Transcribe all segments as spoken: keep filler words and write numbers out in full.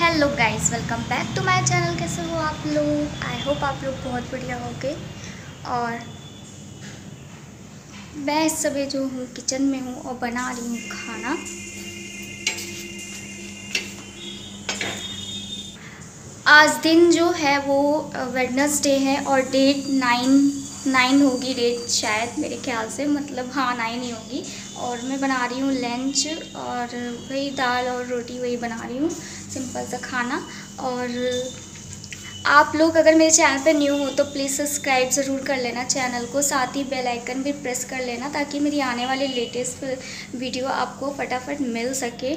Hello guys, welcome back to my channel. कैसे हो आप लोग? आई होप आप लोग बहुत बढ़िया होंगे। और मैं इस समय जो हूँ किचन में हूँ और बना रही हूँ खाना। आज दिन जो है वो वेडनेसडे है और डेट नाइन नाइन होगी डेट शायद, मेरे ख्याल से, मतलब हाँ नाइन ही होगी। और मैं बना रही हूँ लंच और वही दाल और रोटी वही बना रही हूँ, सिंपल सा खाना। और आप लोग अगर मेरे चैनल पे न्यू हो तो प्लीज़ सब्सक्राइब ज़रूर कर लेना चैनल को, साथ ही बेल आइकन भी प्रेस कर लेना ताकि मेरी आने वाली लेटेस्ट वीडियो आपको फटाफट मिल सके।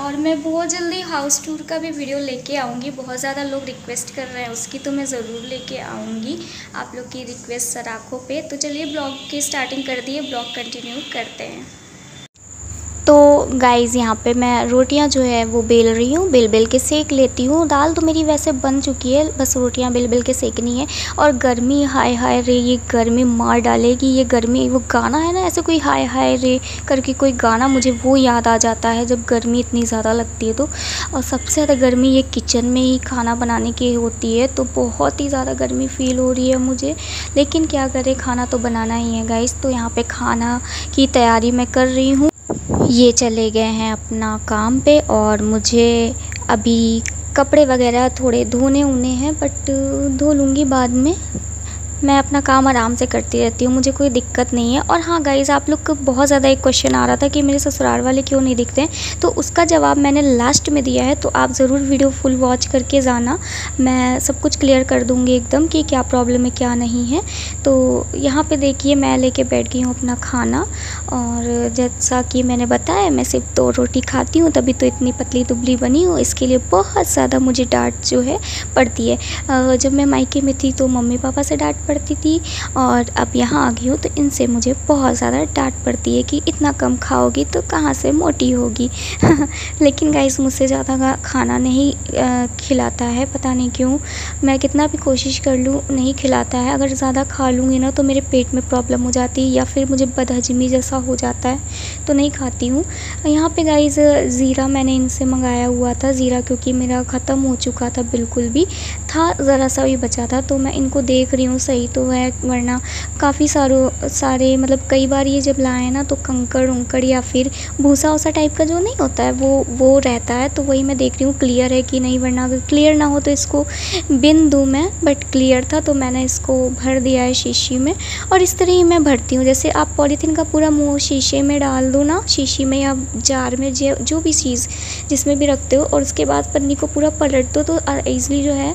और मैं बहुत जल्दी हाउस टूर का भी वीडियो लेके आऊँगी, बहुत ज़्यादा लोग रिक्वेस्ट कर रहे हैं उसकी, तो मैं ज़रूर लेके आऊँगी आप लोग की रिक्वेस्ट सराखों पर। तो चलिए ब्लॉग की स्टार्टिंग कर दिए, ब्लॉग कंटिन्यू करते हैं। तो गाइज़ यहाँ पे मैं रोटियाँ जो है वो बेल रही हूँ, बेल बेल के सेक लेती हूँ। दाल तो मेरी वैसे बन चुकी है, बस रोटियाँ बेल बेल के सेकनी है। और गर्मी, हाय हाय रे ये गर्मी मार डालेगी, ये गर्मी। वो गाना है ना ऐसे, कोई हाय हाय रे करके कोई गाना, मुझे वो याद आ जाता है जब गर्मी इतनी ज़्यादा लगती है तो। और सबसे ज़्यादा गर्मी ये किचन में ही खाना बनाने की होती है, तो बहुत ही ज़्यादा गर्मी फील हो रही है मुझे, लेकिन क्या करें, खाना तो बनाना ही है गाइज़। तो यहाँ पर खाना की तैयारी मैं कर रही हूँ। ये चले गए हैं अपना काम पे और मुझे अभी कपड़े वगैरह थोड़े धोने ऊने हैं, बट धो लूँगी बाद में। मैं अपना काम आराम से करती रहती हूँ, मुझे कोई दिक्कत नहीं है। और हाँ गाइज़, आप लोग को बहुत ज़्यादा एक क्वेश्चन आ रहा था कि मेरे ससुराल वाले क्यों नहीं दिखते हैं, तो उसका जवाब मैंने लास्ट में दिया है, तो आप ज़रूर वीडियो फुल वॉच करके जाना। मैं सब कुछ क्लियर कर दूँगी एकदम कि क्या प्रॉब्लम है क्या नहीं है। तो यहाँ पर देखिए मैं लेके बैठ गई हूँ अपना खाना, और जैसा कि मैंने बताया मैं सिर्फ दो रोटी खाती हूँ, तभी तो इतनी पतली दुबली बनी हूँ। इसके लिए बहुत ज़्यादा मुझे डांट जो है पड़ती है। जब मैं मायके में थी तो मम्मी पापा से डांट पड़ती थी, और अब यहाँ आ गई हूँ तो इनसे मुझे बहुत ज़्यादा डांट पड़ती है कि इतना कम खाओगी तो कहाँ से मोटी होगी। लेकिन गाइस मुझसे ज़्यादा खाना नहीं आ, खिलाता है, पता नहीं क्यों। मैं कितना भी कोशिश कर लूँ नहीं खिलाता है। अगर ज़्यादा खा लूँगी ना तो मेरे पेट में प्रॉब्लम हो जाती है या फिर मुझे बदहजमी जैसा हो जाता है, तो नहीं खाती हूँ। यहाँ पर गाइस ज़ीरा मैंने इनसे मंगाया हुआ था, ज़ीरा क्योंकि मेरा ख़त्म हो चुका था, बिल्कुल भी था ज़रा सा भी बचा था, तो मैं इनको देख रही हूँ सही तो है, वरना काफ़ी सारों सारे मतलब कई बार ये जब लाए ना तो कंकड़ उंकड़ या फिर भूसा उसा टाइप का जो नहीं होता है वो वो रहता है, तो वही मैं देख रही हूँ क्लियर है कि नहीं, वरना अगर क्लियर ना हो तो इसको बिन दूँ मैं, बट क्लियर था तो मैंने इसको भर दिया है शीशी में। और इस तरह ही मैं भरती हूँ, जैसे आप पॉलीथीन का पूरा मुँह शीशे में डाल दो ना, शीशी में या जार में, जो भी चीज़ जिसमें भी रखते हो, और उसके बाद पन्नी को पूरा पलट दो तो ईज़िली जो है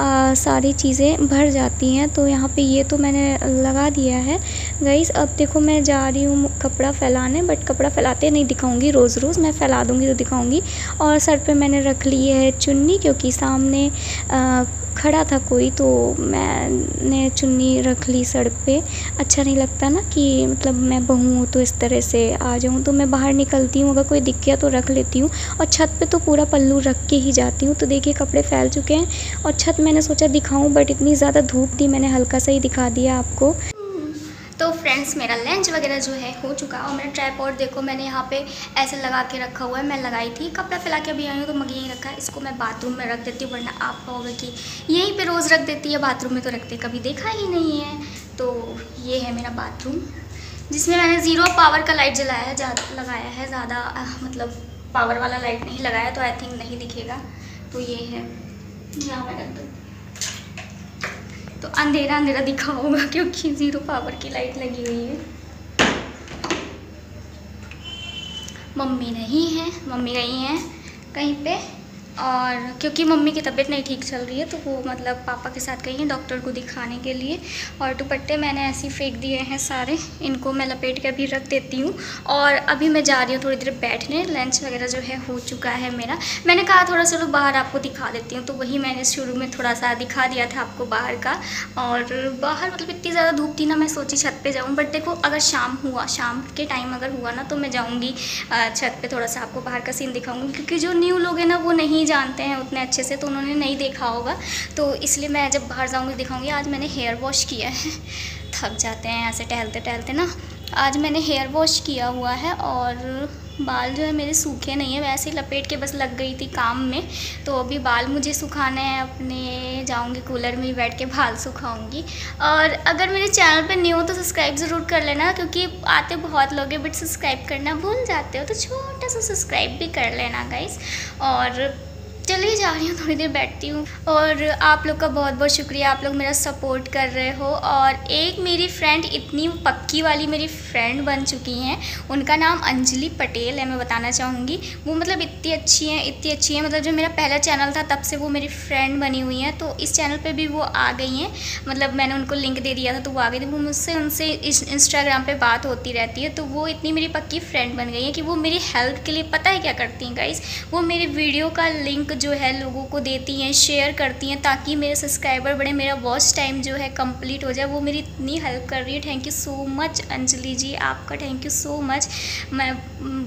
आ, सारी चीज़ें भर जाती हैं। तो यहाँ पे ये तो मैंने लगा दिया है गाइस। अब देखो मैं जा रही हूँ कपड़ा फैलाने, बट कपड़ा फैलाते नहीं दिखाऊंगी, रोज़ रोज़ मैं फैला दूँगी तो दिखाऊंगी। और सर पे मैंने रख ली है चुन्नी, क्योंकि सामने आ, खड़ा था कोई तो मैंने चुन्नी रख ली सड़क पे, अच्छा नहीं लगता ना कि मतलब मैं बहू तो इस तरह से आ जाऊँ, तो मैं बाहर निकलती हूँ अगर कोई दिख गया तो रख लेती हूँ। और छत पे तो पूरा पल्लू रख के ही जाती हूँ। तो देखिए कपड़े फैल चुके हैं और छत मैंने सोचा दिखाऊँ, बट इतनी ज़्यादा धूप थी, मैंने हल्का सा ही दिखा दिया आपको। तो फ्रेंड्स मेरा लंच वगैरह जो है हो चुका, और मेरा ट्राइपॉड देखो मैंने यहाँ पे ऐसे लगा के रखा हुआ है, मैं लगाई थी, कपड़ा फैला के अभी आई हूँ तो मैं यहीं रखा है। इसको मैं बाथरूम में रख देती हूँ, वरना आप कहोगे कि यहीं पे रोज़ रख देती है, बाथरूम में तो रखते कभी देखा ही नहीं है। तो ये है मेरा बाथरूम, जिसमें मैंने ज़ीरो पावर का लाइट जलाया है, ज़्यादा लगाया है, ज़्यादा मतलब पावर वाला लाइट नहीं लगाया, तो आई थिंक नहीं दिखेगा। तो ये है यहाँ मैं रख देती, तो अंधेरा अंधेरा दिखा होगा क्योंकि ज़ीरो पावर की लाइट लगी हुई है। मम्मी नहीं है, मम्मी गई हैं कहीं पे, और क्योंकि मम्मी की तबीयत नहीं ठीक चल रही है तो वो मतलब पापा के साथ गई हैं डॉक्टर को दिखाने के लिए। और दुपट्टे मैंने ऐसे ही फेंक दिए हैं सारे, इनको मैं लपेट के अभी रख देती हूँ। और अभी मैं जा रही हूँ थोड़ी देर बैठने, लंच वगैरह जो है हो चुका है मेरा। मैंने कहा थोड़ा चलो बाहर आपको दिखा देती हूँ, तो वही मैंने शुरू में थोड़ा सा दिखा दिया था आपको बाहर का। और बाहर मतलब इतनी ज़्यादा धूप थी ना, मैं सोची छत पर जाऊँ, बट देखो अगर शाम हुआ, शाम के टाइम अगर हुआ ना तो मैं जाऊँगी छत पर, थोड़ा सा आपको बाहर का सीन दिखाऊँगी, क्योंकि जो न्यू लोग हैं ना वो नहीं जानते हैं उतने अच्छे से, तो उन्होंने नहीं देखा होगा, तो इसलिए मैं जब बाहर जाऊंगी दिखाऊंगी। आज मैंने हेयर वॉश किया है, थक जाते हैं ऐसे टहलते टहलते ना, आज मैंने हेयर वॉश किया हुआ है और बाल जो है मेरे सूखे नहीं है, वैसे ही लपेट के बस लग गई थी काम में। तो अभी बाल मुझे सुखाने हैं अपने, जाऊंगी कूलर में बैठ के बाल सुखाऊंगी। और अगर मेरे चैनल पे न्यू हो तो सब्सक्राइब ज़रूर कर लेना, क्योंकि आते बहुत लोग हैं बट सब्सक्राइब करना भूल जाते हो, तो छोटा सा सब्सक्राइब भी कर लेना गाइस। और चली जा रही हूँ, थोड़ी देर बैठती हूँ। और आप लोग का बहुत बहुत शुक्रिया, आप लोग मेरा सपोर्ट कर रहे हो। और एक मेरी फ्रेंड, इतनी पक्की वाली मेरी फ्रेंड बन चुकी हैं, उनका नाम अंजलि पटेल है, मैं बताना चाहूँगी। वो मतलब इतनी अच्छी हैं, इतनी अच्छी हैं, मतलब जो मेरा पहला चैनल था तब से वो मेरी फ्रेंड बनी हुई हैं। तो इस चैनल पर भी वो आ गई हैं, मतलब मैंने उनको लिंक दे दिया था तो वो आ गई थी। वो मुझसे उनसे इंस्टाग्राम पर बात होती रहती है, तो वो इतनी मेरी पक्की फ्रेंड बन गई हैं कि वो मेरी हेल्प के लिए पता है क्या करती हैं गाइज़, वो मेरी वीडियो का लिंक जो है लोगों को देती हैं, शेयर करती हैं ताकि मेरे सब्सक्राइबर बढ़े, मेरा वॉच टाइम जो है कंप्लीट हो जाए। वो मेरी इतनी हेल्प कर रही है, thank you so much Anjali ji, आपका थैंक यू सो मच। मैं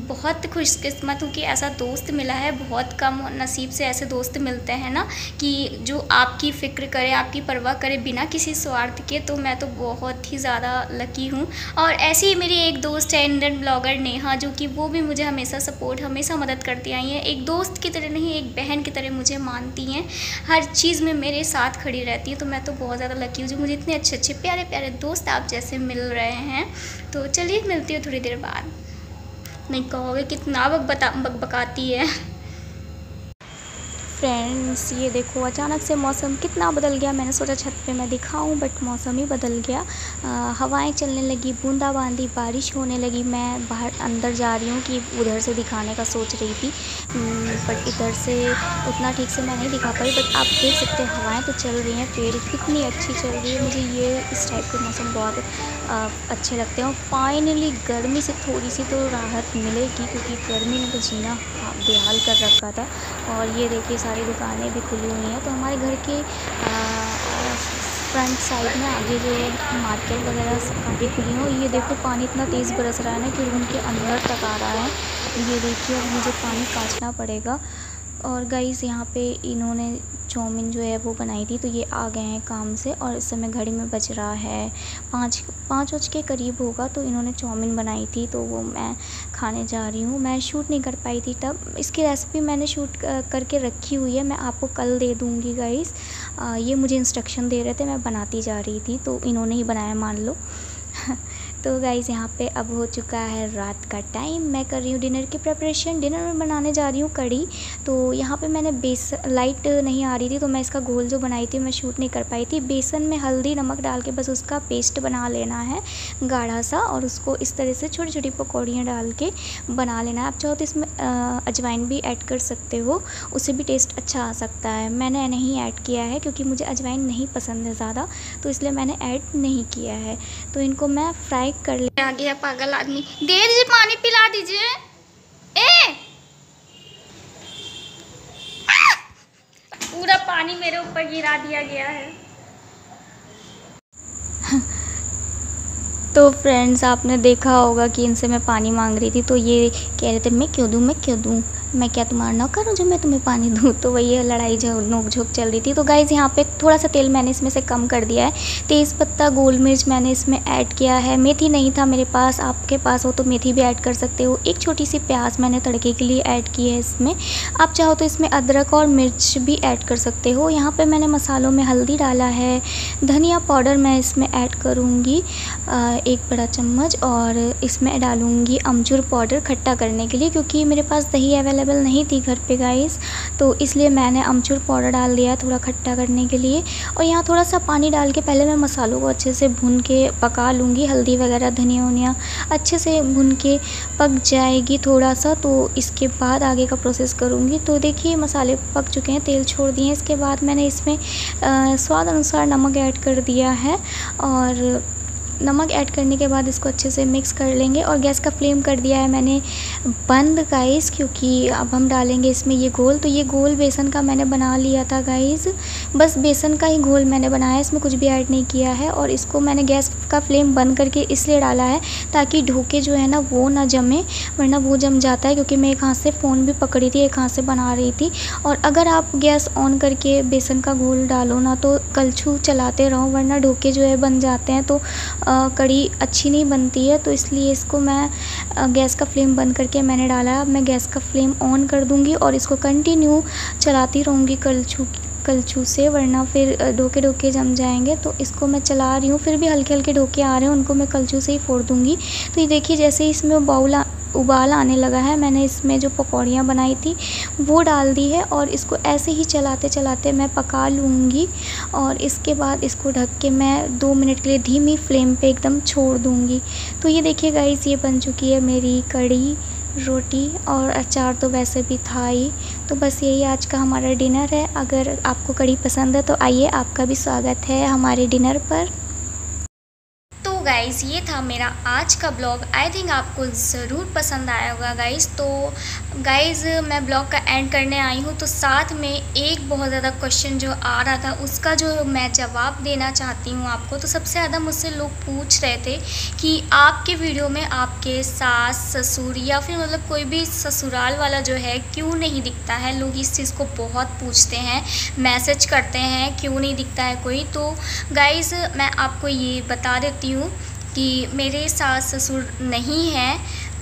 बहुत खुशकिस्मत हूँ कि ऐसा दोस्त मिला है, बहुत कम नसीब से ऐसे दोस्त मिलते हैं ना कि जो आपकी फ़िक्र करे, आपकी परवाह करे बिना किसी स्वार्थ के। तो मैं तो बहुत ही ज़्यादा लकी हूँ। और ऐसी ही मेरी एक दोस्त है इंडियन ब्लॉगर नेहा, जो कि वो भी मुझे हमेशा सपोर्ट, हमेशा मदद करती आई है। एक दोस्त की तरह नहीं, एक बहन की तरह मुझे मानती हैं, हर चीज़ में मेरे साथ खड़ी रहती है। तो मैं तो बहुत ज़्यादा लकी हूँ जो मुझे इतने अच्छे अच्छे प्यारे प्यारे दोस्त आप जैसे मिल रहे हैं। तो चलिए मिलती हूँ थोड़ी देर बाद। नहीं कहोगे कितना बक बता बकबकाती है। फ्रेंड्स ये देखो, अचानक से मौसम कितना बदल गया। मैंने सोचा छत पे मैं दिखाऊं बट मौसम ही बदल गया। आ, हवाएं चलने लगी, बूंदाबांदी, बारिश होने लगी। मैं बाहर अंदर जा रही हूँ कि उधर से दिखाने का सोच रही थी, बट इधर से उतना ठीक से मैं नहीं दिखा पाई। बट आप देख सकते हैं हवाएं तो चल रही हैं, पेड़ कितनी अच्छी चल रही है। मुझे ये इस टाइप के मौसम बहुत आ, अच्छे लगते हैं। फाइनली गर्मी से थोड़ी सी तो राहत मिलेगी, क्योंकि गर्मी ने तो जीना बेहाल कर रखा था। और ये देखिए सारी दुकानें भी खुली हुई हैं। तो हमारे घर के आ, फ्रंट साइड में आगे जो मार्केट वगैरह काफ़ी खुली हो। ये देखो पानी इतना तेज़ बरस रहा है ना कि रूम के अंदर तक आ रहा है। ये देखिए अब मुझे पानी काटना पड़ेगा। और गाइस यहाँ पे इन्होंने चाउमीन जो है वो बनाई थी, तो ये आ गए हैं काम से। और इस समय घड़ी में बज रहा है पाँच पाँच बज के करीब होगा। तो इन्होंने चाउमीन बनाई थी, तो वो मैं खाने जा रही हूँ। मैं शूट नहीं कर पाई थी तब, इसकी रेसिपी मैंने शूट करके रखी हुई है, मैं आपको कल दे दूँगी गाइस। ये मुझे इंस्ट्रक्शन दे रहे थे, मैं बनाती जा रही थी तो इन्होंने ही बनाया मान लो। तो गाइज़ यहाँ पे अब हो चुका है रात का टाइम, मैं कर रही हूँ डिनर की प्रेपरेशन। डिनर में बनाने जा रही हूँ कड़ी। तो यहाँ पे मैंने बेसन, लाइट नहीं आ रही थी तो मैं इसका घोल जो बनाई थी मैं शूट नहीं कर पाई थी। बेसन में हल्दी नमक डाल के बस उसका पेस्ट बना लेना है गाढ़ा सा, और उसको इस तरह से छोटी छोटी पकौड़ियाँ डाल के बना लेना है। आप चाहो तो इसमें अजवाइन भी ऐड कर सकते हो, उससे भी टेस्ट अच्छा आ सकता है। मैंने नहीं ऐड किया है क्योंकि मुझे अजवाइन नहीं पसंद है ज़्यादा, तो इसलिए मैंने ऐड नहीं किया है। तो इनको मैं फ्राई कर ले। आ गया पागल आदमी, दे दीजिए पानी, पिला दीजिए। ए पूरा पानी मेरे ऊपर गिरा दिया गया है। तो फ्रेंड्स आपने देखा होगा कि इनसे मैं पानी मांग रही थी, तो ये कह रहे थे मैं क्यों दूँ, मैं क्यों दूँ, मैं क्या तुम्हारा ना करूँ जो मैं तुम्हें पानी दूँ। तो वही लड़ाई जो नोक झोंक चल रही थी। तो गाइज़ यहाँ पे थोड़ा सा तेल मैंने इसमें से कम कर दिया है। तेज़ पत्ता, गोल मिर्च मैंने इसमें ऐड किया है। मेथी नहीं था मेरे पास, आपके पास हो तो मेथी भी ऐड कर सकते हो। एक छोटी सी प्याज मैंने तड़के के लिए ऐड की है इसमें। आप चाहो तो इसमें अदरक और मिर्च भी ऐड कर सकते हो। यहाँ पर मैंने मसालों में हल्दी डाला है, धनिया पाउडर मैं इसमें ऐड करूँगी एक बड़ा चम्मच, और इसमें डालूँगी अमचूर पाउडर खट्टा करने के लिए, क्योंकि मेरे पास दही अवेलेबल नहीं थी घर पे गाइस, तो इसलिए मैंने अमचूर पाउडर डाल दिया थोड़ा खट्टा करने के लिए। और यहाँ थोड़ा सा पानी डाल के पहले मैं मसालों को अच्छे से भून के पका लूँगी। हल्दी वगैरह धनिया वनिया अच्छे से भून के पक जाएगी थोड़ा सा, तो इसके बाद आगे का प्रोसेस करूँगी। तो देखिए मसाले पक चुके हैं, तेल छोड़ दिए। इसके बाद मैंने इसमें स्वाद अनुसार नमक ऐड कर दिया है, और नमक ऐड करने के बाद इसको अच्छे से मिक्स कर लेंगे। और गैस का फ्लेम कर दिया है मैंने बंद गाइस, क्योंकि अब हम डालेंगे इसमें ये घोल। तो ये घोल बेसन का मैंने बना लिया था गाइस, बस बेसन का ही घोल मैंने बनाया, इसमें कुछ भी ऐड नहीं किया है। और इसको मैंने गैस का फ्लेम बंद करके इसलिए डाला है ताकि ढोके जो है ना वो ना जमे, वरना वो जम जाता है। क्योंकि मैं एक हाथ से फ़ोन भी पकड़ी थी, एक हाथ से बना रही थी। और अगर आप गैस ऑन करके बेसन का घोल डालो ना तो कलछू चलाते रहो, वरना ढोके जो है बन जाते हैं, तो कड़ी अच्छी नहीं बनती है, तो इसलिए इसको मैं गैस का फ्लेम बंद करके मैंने डाला। अब मैं गैस का फ्लेम ऑन कर दूँगी और इसको कंटिन्यू चलाती रहूँगी कलछू कलछू से, वरना फिर ढोके ढोके जम जाएंगे। तो इसको मैं चला रही हूँ, फिर भी हल्के हल्के ढोके आ रहे हैं, उनको मैं कलछू से ही फोड़ दूँगी। तो ये देखिए जैसे ही इसमें बाउल उबाल आने लगा है, मैंने इसमें जो पकौड़ियाँ बनाई थी वो डाल दी है और इसको ऐसे ही चलाते चलाते मैं पका लूँगी। और इसके बाद इसको ढक के मैं दो मिनट के लिए धीमी फ्लेम पे एकदम छोड़ दूँगी। तो ये देखिए गाइस, ये बन चुकी है मेरी कढ़ी रोटी, और अचार तो वैसे भी था ही। तो बस यही आज का हमारा डिनर है। अगर आपको कढ़ी पसंद है तो आइए, आपका भी स्वागत है हमारे डिनर पर। गाइज़, ये था मेरा आज का ब्लॉग। आई थिंक आपको ज़रूर पसंद आया होगा गाइज़। तो गाइज़, मैं ब्लॉग का एंड करने आई हूँ, तो साथ में एक बहुत ज़्यादा क्वेश्चन जो आ रहा था उसका जो मैं जवाब देना चाहती हूँ आपको। तो सबसे ज़्यादा मुझसे लोग पूछ रहे थे कि आपके वीडियो में आपके सास ससुर या फिर मतलब कोई भी ससुराल वाला जो है क्यों नहीं दिखता है। लोग इस चीज़ को बहुत पूछते हैं, मैसेज करते हैं क्यों नहीं दिखता है कोई। तो गाइज़, मैं आपको ये बता देती हूँ कि मेरे सास ससुर नहीं हैं,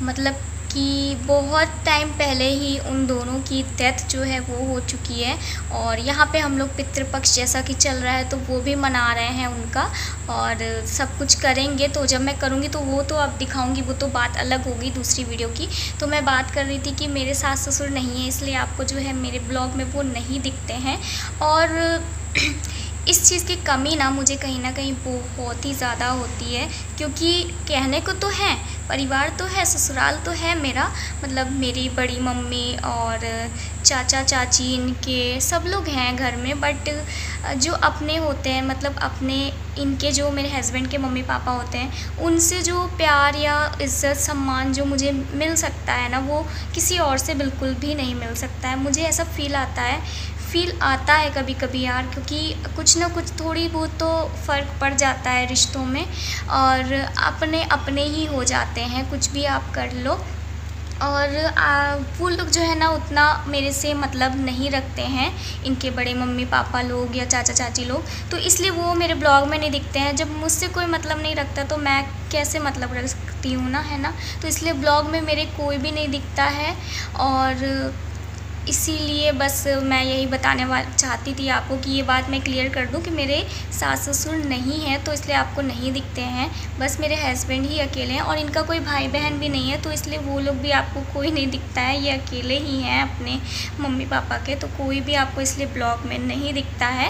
मतलब कि बहुत टाइम पहले ही उन दोनों की डेथ जो है वो हो चुकी है। और यहाँ पे हम लोग पितृपक्ष जैसा कि चल रहा है तो वो भी मना रहे हैं उनका, और सब कुछ करेंगे। तो जब मैं करूँगी तो वो तो अब दिखाऊंगी, वो तो बात अलग होगी दूसरी वीडियो की। तो मैं बात कर रही थी कि मेरे सास ससुर नहीं है, इसलिए आपको जो है मेरे ब्लॉग में वो नहीं दिखते हैं। और इस चीज़ की कमी ना मुझे कहीं ना कहीं बहुत ही ज़्यादा होती है, क्योंकि कहने को तो है, परिवार तो है, ससुराल तो है मेरा, मतलब मेरी बड़ी मम्मी और चाचा चाची इनके सब लोग हैं घर में। बट जो अपने होते हैं, मतलब अपने इनके जो मेरे हस्बैंड के मम्मी पापा होते हैं, उनसे जो प्यार या इज़्ज़त सम्मान जो मुझे मिल सकता है ना, वो किसी और से बिल्कुल भी नहीं मिल सकता है। मुझे ऐसा फील आता है फील आता है कभी कभी यार, क्योंकि कुछ ना कुछ थोड़ी बहुत तो फ़र्क पड़ जाता है रिश्तों में, और अपने अपने ही हो जाते हैं, कुछ भी आप कर लो। और आ, वो लोग जो है ना उतना मेरे से मतलब नहीं रखते हैं, इनके बड़े मम्मी पापा लोग या चाचा चाची लोग, तो इसलिए वो मेरे ब्लॉग में नहीं दिखते हैं। जब मुझसे कोई मतलब नहीं रखता तो मैं कैसे मतलब रखती हूँ ना, है ना। तो इसलिए ब्लॉग में मेरे कोई भी नहीं दिखता है, और इसीलिए बस मैं यही बताने वाली चाहती थी आपको कि ये बात मैं क्लियर कर दूं कि मेरे सास ससुर नहीं हैं, तो इसलिए आपको नहीं दिखते हैं। बस मेरे हस्बैंड ही अकेले हैं, और इनका कोई भाई बहन भी नहीं है, तो इसलिए वो लोग भी आपको कोई नहीं दिखता है। ये अकेले ही हैं अपने मम्मी पापा के, तो कोई भी आपको इसलिए ब्लॉग में नहीं दिखता है।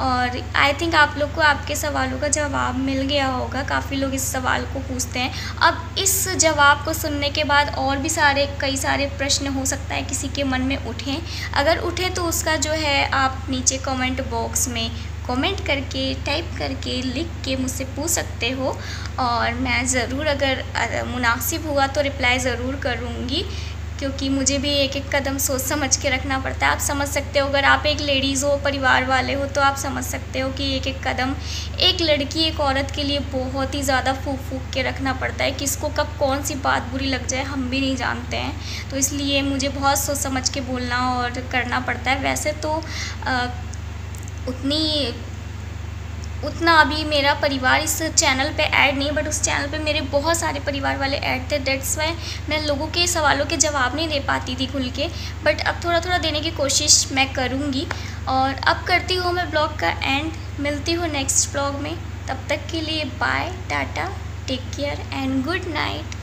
और आई थिंक आप लोग को आपके सवालों का जवाब मिल गया होगा, काफ़ी लोग इस सवाल को पूछते हैं। अब इस जवाब को सुनने के बाद और भी सारे कई सारे प्रश्न हो सकता है किसी के मन में उठें, अगर उठे तो उसका जो है आप नीचे कमेंट बॉक्स में कमेंट करके, टाइप करके, लिख के मुझसे पूछ सकते हो, और मैं ज़रूर अगर मुनासिब हुआ तो रिप्लाई ज़रूर करूँगी, क्योंकि मुझे भी एक एक कदम सोच समझ के रखना पड़ता है। आप समझ सकते हो, अगर आप एक लेडीज़ हो, परिवार वाले हो, तो आप समझ सकते हो कि एक एक कदम एक लड़की, एक औरत के लिए बहुत ही ज़्यादा फूक फूक के रखना पड़ता है। किसको कब कौन सी बात बुरी लग जाए हम भी नहीं जानते हैं, तो इसलिए मुझे बहुत सोच समझ के बोलना और करना पड़ता है। वैसे तो आ, उतनी उतना अभी मेरा परिवार इस चैनल पे ऐड नहीं, बट उस चैनल पे मेरे बहुत सारे परिवार वाले ऐड थे, डेट्स वाई मैं लोगों के सवालों के जवाब नहीं दे पाती थी खुल के। बट अब थोड़ा थोड़ा देने की कोशिश मैं करूँगी, और अब करती हूँ मैं ब्लॉग का एंड। मिलती हूँ नेक्स्ट ब्लॉग में, तब तक के लिए bye, tata, take care and good night.